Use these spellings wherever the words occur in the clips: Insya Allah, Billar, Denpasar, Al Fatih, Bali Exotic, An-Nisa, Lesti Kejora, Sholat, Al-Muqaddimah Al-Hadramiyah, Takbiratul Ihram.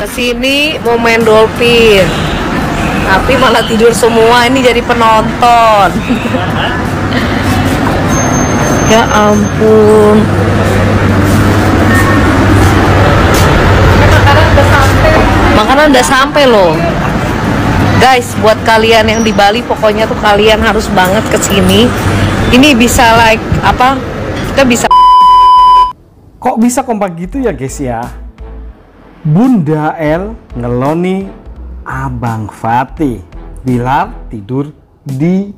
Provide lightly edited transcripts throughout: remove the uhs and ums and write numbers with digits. kesini mau main dolphin, tapi malah tidur semua. Ini jadi penonton. Ya ampun. Makanan udah sampai loh, guys. Buat kalian yang di Bali, pokoknya tuh kalian harus banget kesini. Ini bisa like apa? Kita bisa. Kok bisa kompak gitu ya guys ya? Bunda El ngeloni Abang Fatih. Billar tidur di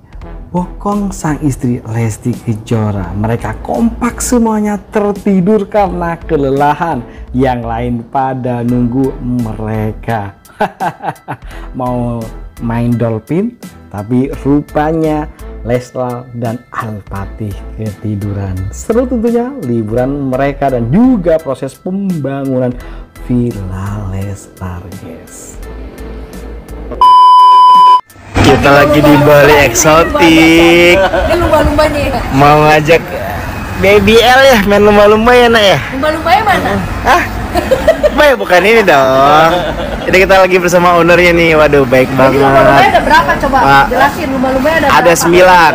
bokong sang istri Lesti Kejora. Mereka kompak semuanya tertidur karena kelelahan. Yang lain pada nunggu mereka. Mau main dolphin, tapi rupanya Lesti dan Al Fatih ketiduran. Seru tentunya liburan mereka dan juga proses pembangunan Villa Lesti, guys. Kita lagi di Bali Exotic. Mau ngajak Baby L ya main lumba-lumba ya nak ya. Lumba-lumbanya mana? Hah? Baik, bukan ini dong. Jadi kita lagi bersama ownernya nih. Waduh, baik banget. Lumba-lumbanya ada berapa coba? Pak, jelasin lumba-lumbanya ada 9.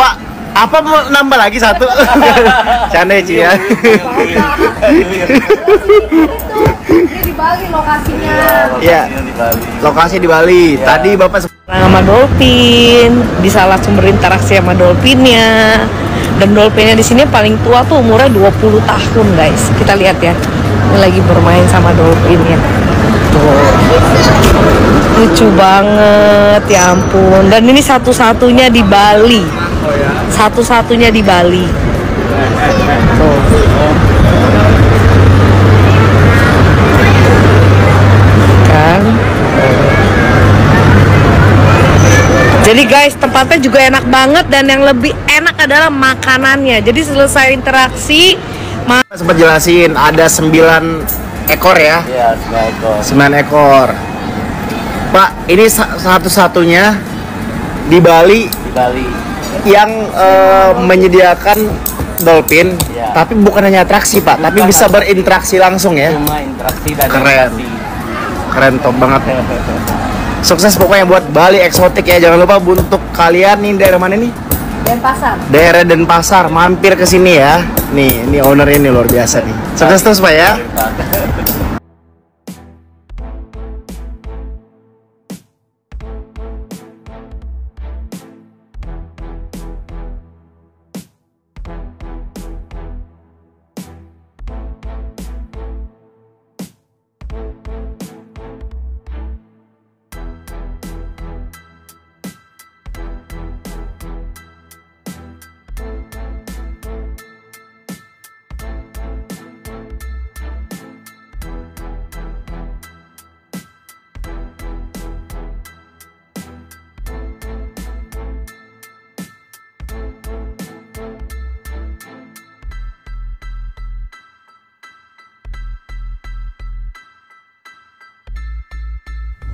Pak, apa mau nambah lagi satu? Canda ya, Ci ya. Ini di Bali lokasinya. Iya, lokasi di Bali. Tadi Bapak sama dolphin, bisa langsung berinteraksi sama dolphinnya. Dan dolphinnya di sini paling tua tuh umurnya 20 tahun, guys. Kita lihat ya. Ini lagi bermain sama dolphinnya. Tuh. Lucu banget, ya ampun. Dan ini satu-satunya di Bali. Satu-satunya di Bali. Tuh. Kan? Jadi guys, tempatnya juga enak banget dan yang lebih enak adalah makanannya. Jadi selesai interaksi, sempat jelasin ada 9 ekor ya? Iya, 9 ekor. Pak, ini satu-satunya di Bali. Di Bali. Yang menyediakan dolphin, ya. Tapi bukan hanya atraksi Pak, bukan, tapi bisa berinteraksi langsung ya. Cuma interaksi dan keren. Keren top banget. Sukses pokoknya buat Bali Exotic ya. Jangan lupa untuk kalian nih daerah mana nih? Denpasar. Daerah Denpasar, mampir ke sini ya. Nih, ini ownernya nih luar biasa nih. Sukses terus Pak ya.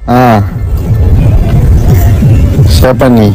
Ah, siapa nih?